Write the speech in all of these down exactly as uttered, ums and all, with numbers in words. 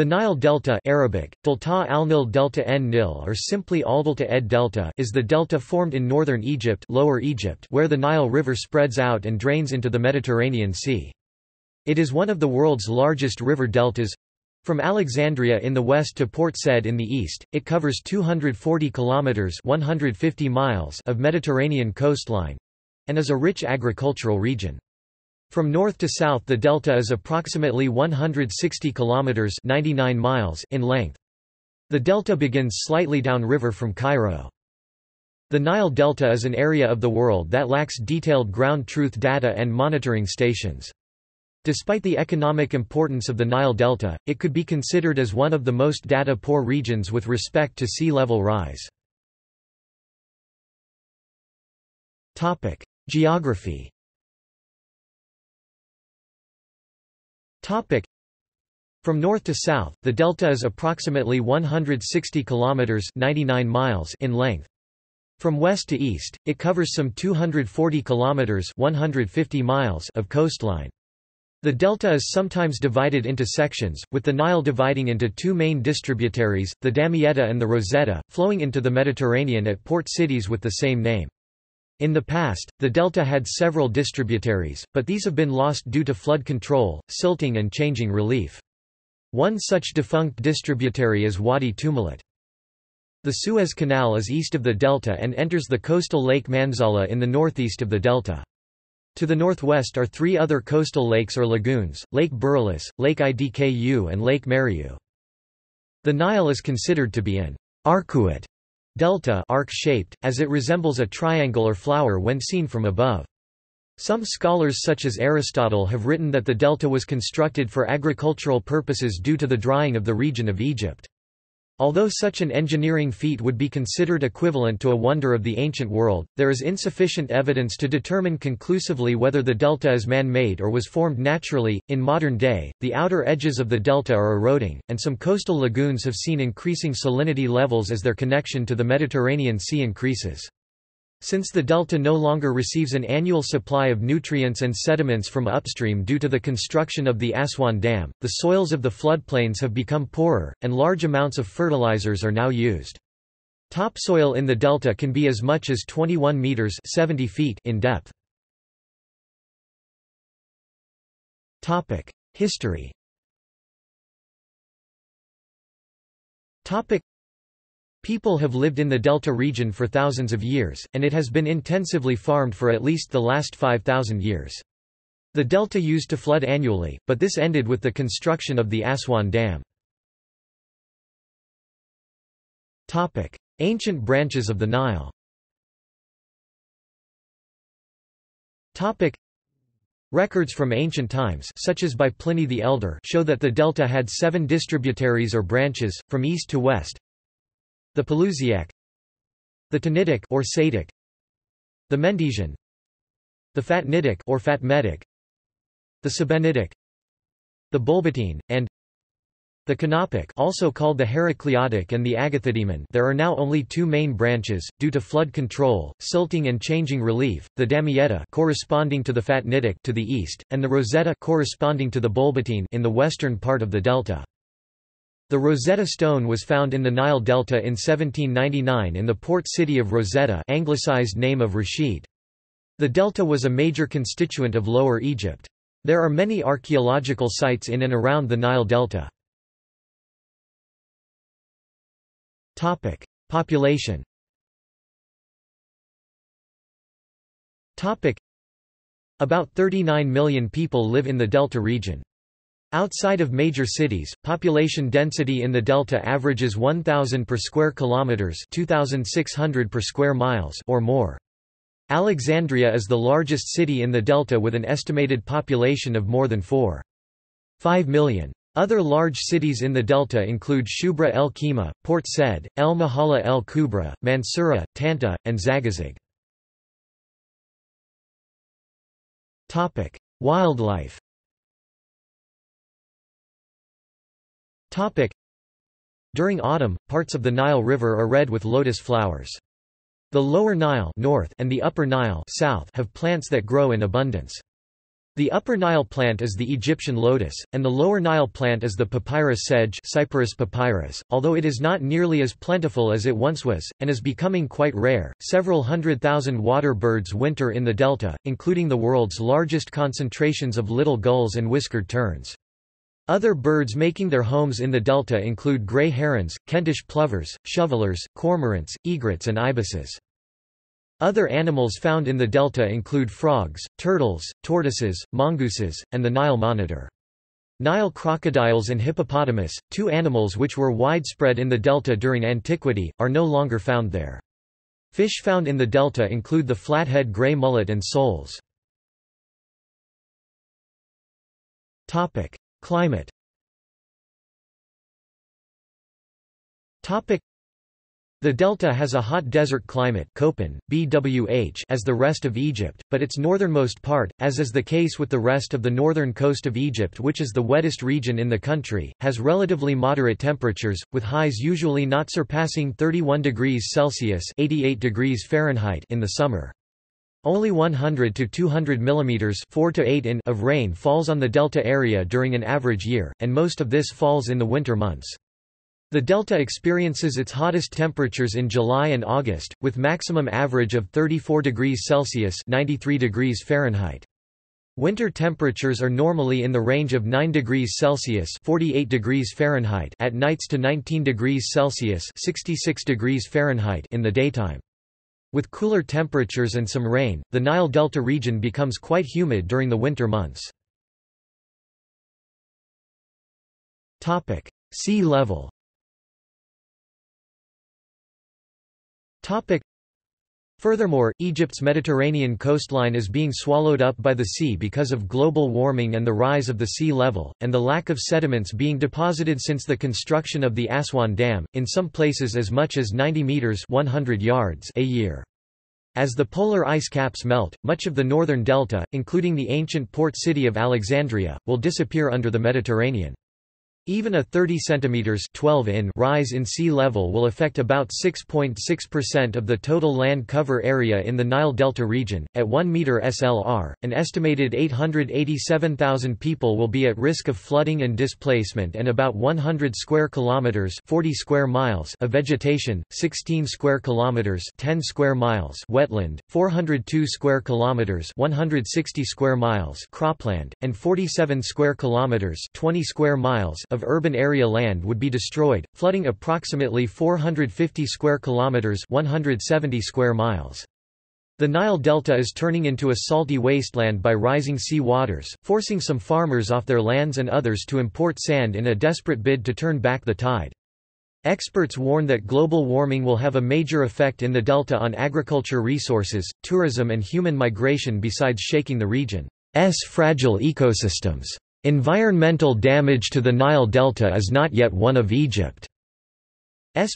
The Nile Delta Arabic, Delta al-Nil Delta en-Nil or simply al-Delta ed-Delta is the delta formed in northern Egypt, Lower Egypt where the Nile River spreads out and drains into the Mediterranean Sea. It is one of the world's largest river deltas. From Alexandria in the west to Port Said in the east, it covers two hundred forty kilometers (one hundred fifty miles) of Mediterranean coastline and is a rich agricultural region. From north to south the delta is approximately one hundred sixty kilometers (ninety-nine miles) in length. The delta begins slightly downriver from Cairo. The Nile Delta is an area of the world that lacks detailed ground truth data and monitoring stations. Despite the economic importance of the Nile Delta, it could be considered as one of the most data-poor regions with respect to sea level rise. Topic: Geography. Topic. From north to south, the delta is approximately one hundred sixty kilometers (ninety-nine miles) in length. From west to east, it covers some two hundred forty kilometers (one hundred fifty miles) of coastline. The delta is sometimes divided into sections, with the Nile dividing into two main distributaries, the Damietta and the Rosetta, flowing into the Mediterranean at port cities with the same name. In the past, the delta had several distributaries, but these have been lost due to flood control, silting and changing relief. One such defunct distributary is Wadi Tumulat. The Suez Canal is east of the delta and enters the coastal Lake Manzala in the northeast of the delta. To the northwest are three other coastal lakes or lagoons, Lake Burlis, Lake Idku and Lake Mariu. The Nile is considered to be an arcuate delta arc-shaped, as it resembles a triangle or flower when seen from above. Some scholars such as Aristotle have written that the delta was constructed for agricultural purposes due to the drying of the region of Egypt. Although such an engineering feat would be considered equivalent to a wonder of the ancient world, there is insufficient evidence to determine conclusively whether the delta is man-made or was formed naturally. In modern day, the outer edges of the delta are eroding, and some coastal lagoons have seen increasing salinity levels as their connection to the Mediterranean Sea increases. Since the delta no longer receives an annual supply of nutrients and sediments from upstream due to the construction of the Aswan Dam, the soils of the floodplains have become poorer, and large amounts of fertilizers are now used. Topsoil in the delta can be as much as twenty-one meters (seventy feet) in depth. History. People have lived in the delta region for thousands of years, and it has been intensively farmed for at least the last five thousand years. The delta used to flood annually, but this ended with the construction of the Aswan Dam. Topic: Ancient branches of the Nile. Topic: Records from ancient times, such as by Pliny the Elder, show that the delta had seven distributaries or branches from east to west. The Pelusiac, the Tanitic or Satic, the Mendesian, the Fatnitic or Phatmedic, the Sabenitic, the Bulbateen, and the Canopic, also called the Heracliotic and the Agathodaemon. There are now only two main branches due to flood control, silting and changing relief: the Damietta corresponding to the Fatnitic to the east, and the Rosetta corresponding to the Bulbateen in the western part of the delta. The Rosetta Stone was found in the Nile Delta in seventeen ninety-nine in the port city of Rosetta, anglicized name of Rashid. The delta was a major constituent of Lower Egypt. There are many archaeological sites in and around the Nile Delta. Topic: Population. Topic: About thirty-nine million people live in the delta region. Outside of major cities, population density in the delta averages one thousand per square kilometers, two thousand six hundred per square miles or more. Alexandria is the largest city in the delta with an estimated population of more than four point five million. Other large cities in the delta include Shubra El Kima, Port Said, El Mahalla El Kubra, Mansoura, Tanta, and Zagazig. Topic: Wildlife. Topic. During autumn, parts of the Nile River are red with lotus flowers. The Lower Nile north and the Upper Nile south have plants that grow in abundance. The Upper Nile plant is the Egyptian lotus, and the Lower Nile plant is the papyrus sedge Cyperus papyrus, although it is not nearly as plentiful as it once was, and is becoming quite rare. Several hundred thousand water birds winter in the delta, including the world's largest concentrations of little gulls and whiskered terns. Other birds making their homes in the delta include grey herons, Kentish plovers, shovelers, cormorants, egrets and ibises. Other animals found in the delta include frogs, turtles, tortoises, mongooses, and the Nile monitor. Nile crocodiles and hippopotamus, two animals which were widespread in the delta during antiquity, are no longer found there. Fish found in the delta include the flathead grey mullet and soles. Topic: Climate. Topic: The delta has a hot desert climate as the rest of Egypt, but its northernmost part, as is the case with the rest of the northern coast of Egypt which is the wettest region in the country, has relatively moderate temperatures, with highs usually not surpassing thirty-one degrees Celsius (eighty-eight degrees Fahrenheit) in the summer. Only one hundred to two hundred millimeters (four to eight inches) of rain falls on the delta area during an average year, and most of this falls in the winter months. The delta experiences its hottest temperatures in July and August, with maximum average of thirty-four degrees Celsius (ninety-three degrees Fahrenheit). Winter temperatures are normally in the range of nine degrees Celsius (forty-eight degrees Fahrenheit) at nights to nineteen degrees Celsius (sixty-six degrees Fahrenheit) in the daytime. With cooler temperatures and some rain, the Nile Delta region becomes quite humid during the winter months. Topic: Sea level. Topic. Furthermore, Egypt's Mediterranean coastline is being swallowed up by the sea because of global warming and the rise of the sea level, and the lack of sediments being deposited since the construction of the Aswan Dam, in some places as much as ninety meters (one hundred yards) a year. As the polar ice caps melt, much of the northern delta, including the ancient port city of Alexandria, will disappear under the Mediterranean. Even a thirty centimeters rise in sea level will affect about six point six percent of the total land cover area in the Nile Delta region. At one meter S L R, an estimated eight hundred eighty-seven thousand people will be at risk of flooding and displacement, and about one hundred square kilometers (forty square miles) of vegetation, sixteen square kilometers (ten square miles) wetland, four hundred two square kilometers (one hundred sixty square miles) cropland, and forty-seven square kilometers (twenty square miles) of urban area land would be destroyed, flooding approximately four hundred fifty square kilometers (one hundred seventy square miles). The Nile Delta is turning into a salty wasteland by rising sea waters, forcing some farmers off their lands and others to import sand in a desperate bid to turn back the tide. Experts warn that global warming will have a major effect in the delta on agriculture resources, tourism and human migration, besides shaking the region's fragile ecosystems. Environmental damage to the Nile Delta is not yet one of Egypt's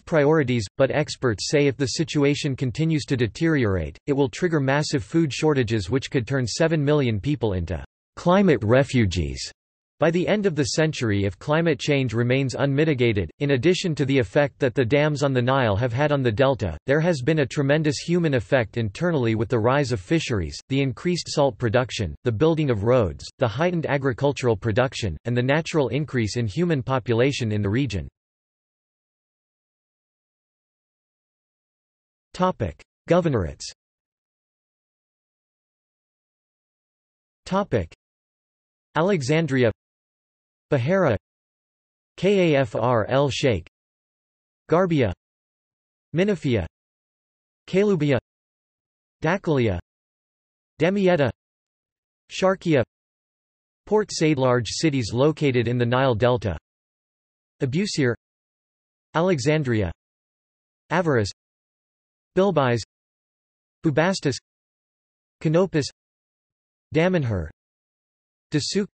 priorities, but experts say if the situation continues to deteriorate, it will trigger massive food shortages which could turn seven million people into climate refugees by the end of the century if climate change remains unmitigated. In addition to the effect that the dams on the Nile have had on the delta, there has been a tremendous human effect internally with the rise of fisheries, the increased salt production, the building of roads, the heightened agricultural production, and the natural increase in human population in the region. Topic: Governorates. Topic: Alexandria, Bahara, Kafr el Sheikh, Garbia, Minafia, Kalubia, Dakalia, Damietta, Sharkia, Port Said. Large cities located in the Nile Delta: Abusir, Alexandria, Avaris, Bilbais, Bubastis, Canopus, Damanhur, Dasuk,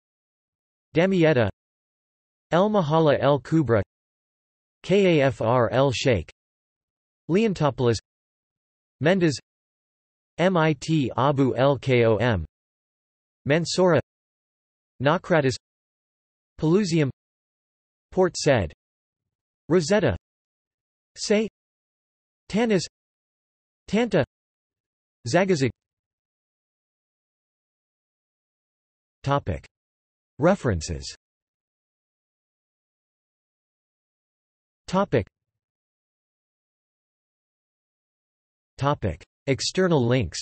Damietta, El Mahalla El Kubra, Kafr el Sheikh, Leontopolis, Mendes, Mit Abu el Kom, Mansoura, Naucratis, Pelusium, Port Said, Rosetta, Say, Tanis, Tanta, Zagazig. Topic. References. Topic. Topic. External links.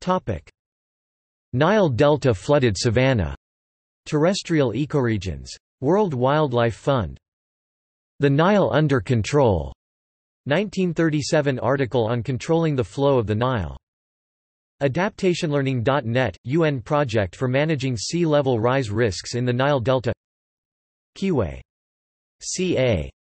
Topic. Nile Delta flooded savanna. Terrestrial ecoregions. World Wildlife Fund. The Nile Under Control. nineteen thirty-seven article on controlling the flow of the Nile. adaptation learning dot net, U N project for managing sea level rise risks in the Nile Delta. Kiwe. C A